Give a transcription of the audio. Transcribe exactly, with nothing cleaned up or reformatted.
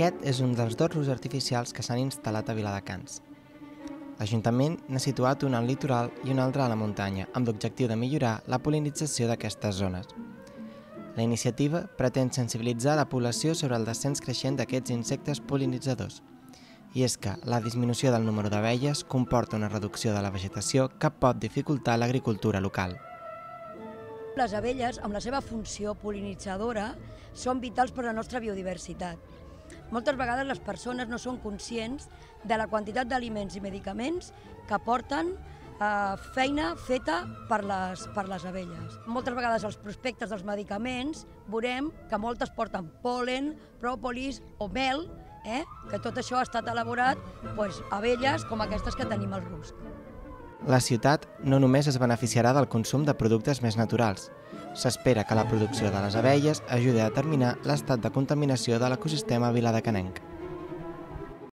Aquest és un dels dos rius artificials que s'han instal·lat a Viladecans. L'Ajuntament n'ha situat un al litoral i un altre a la muntanya, amb l'objectiu de millorar la pol·linització d'aquestes zones. La iniciativa pretén sensibilitzar la població sobre el descens creixent d'aquests insectes pol·linitzadors. I és que la disminució del número d'abelles comporta una reducció de la vegetació que pot dificultar l'agricultura local. Les abelles, amb la seva funció pol·linitzadora, són vitals per a la nostra biodiversitat. Moltes vegades les persones no són conscients de la quantitat d'aliments i medicaments que aporten eh, feina feta per les, per les abelles. Moltes vegades als prospectes dels medicaments veurem que moltes porten pol·len, pròpolis o mel, eh? que tot això ha estat elaborat doncs, abelles com aquestes que tenim al rusc. La ciutat no només es beneficiarà del consum de productes més naturals. S'espera que la producció de les abelles ajudi a determinar l'estat de contaminació de l'ecosistema viladecanenc.